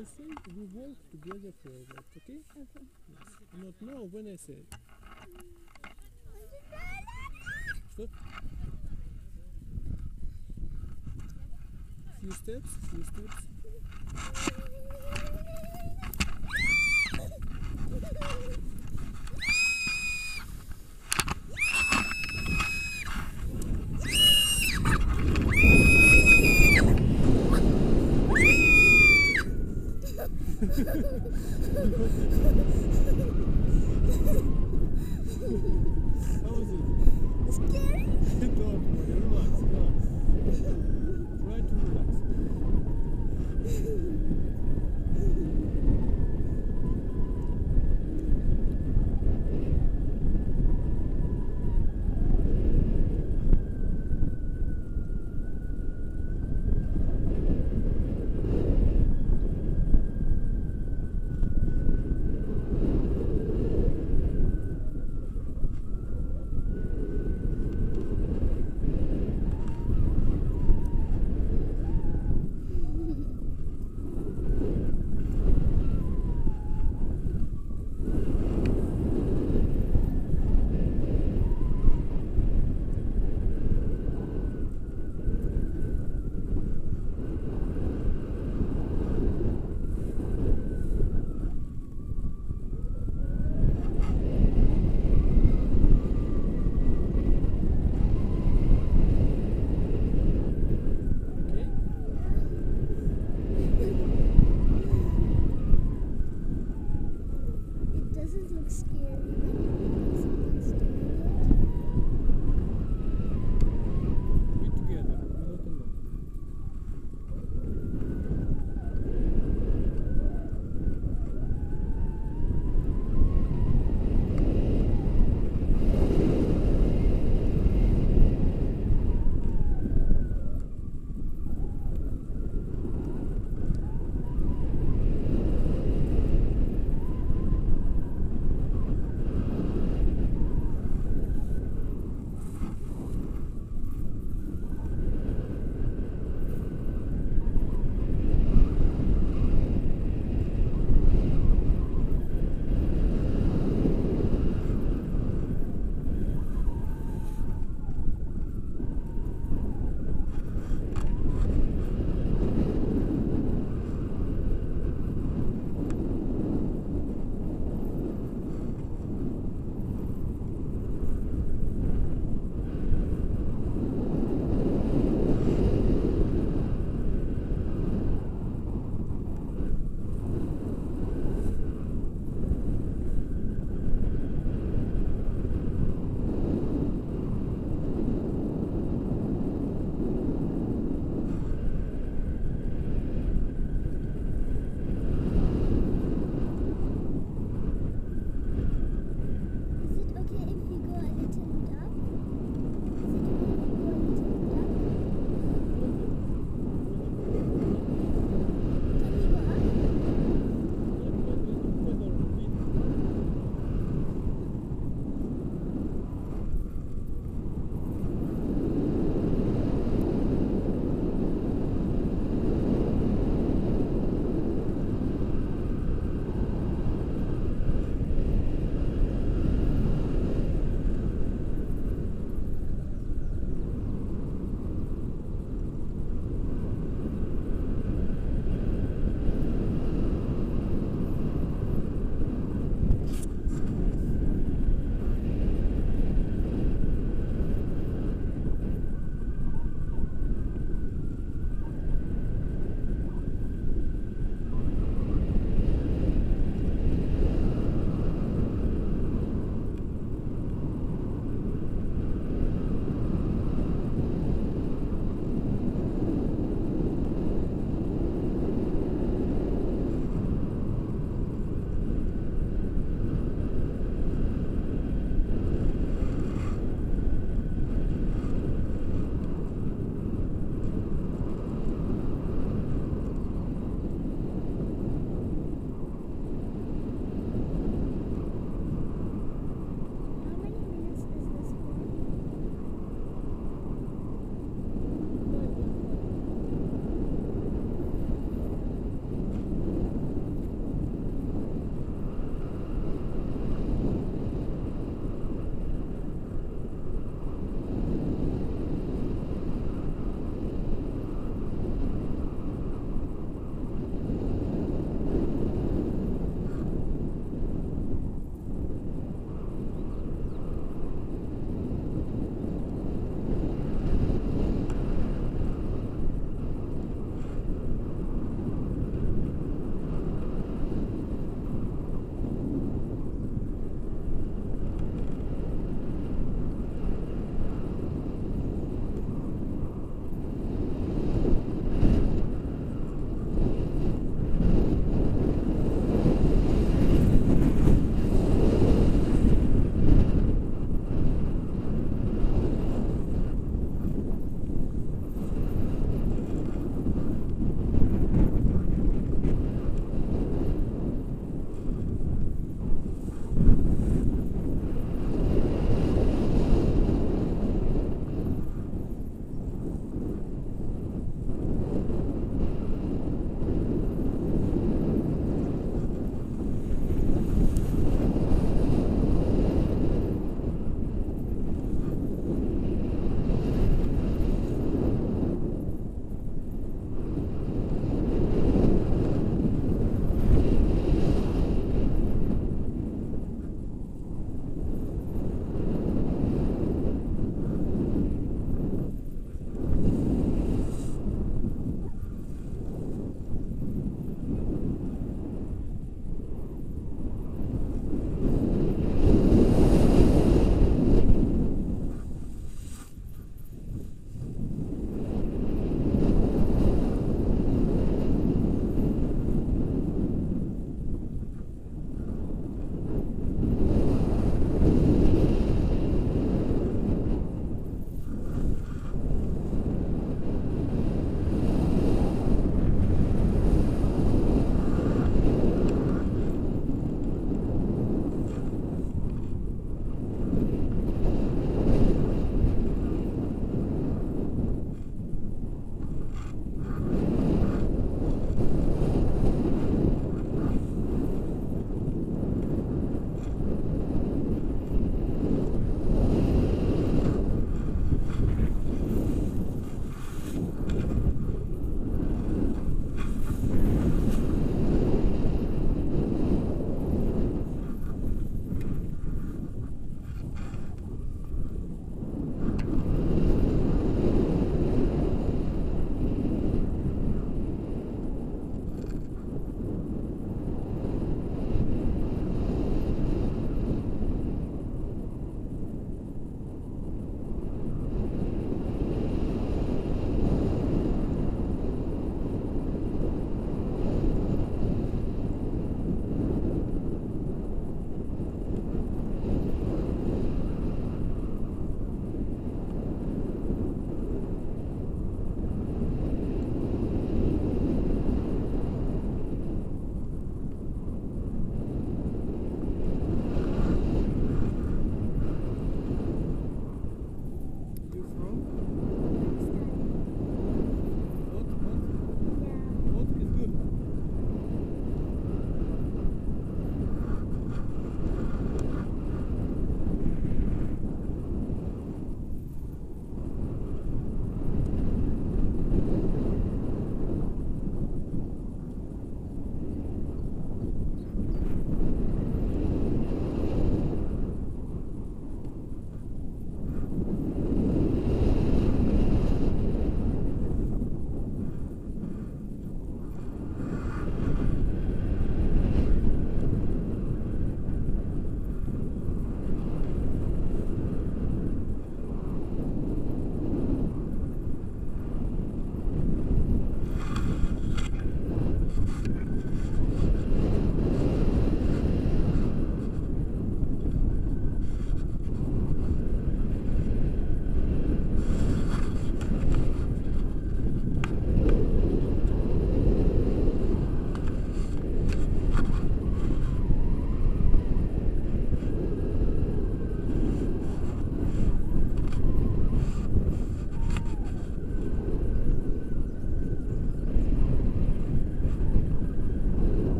I think we work together for a lot, okay? Okay. Yes. Not now when I say it. Stop. Few steps, few steps. Relax. Try to relax.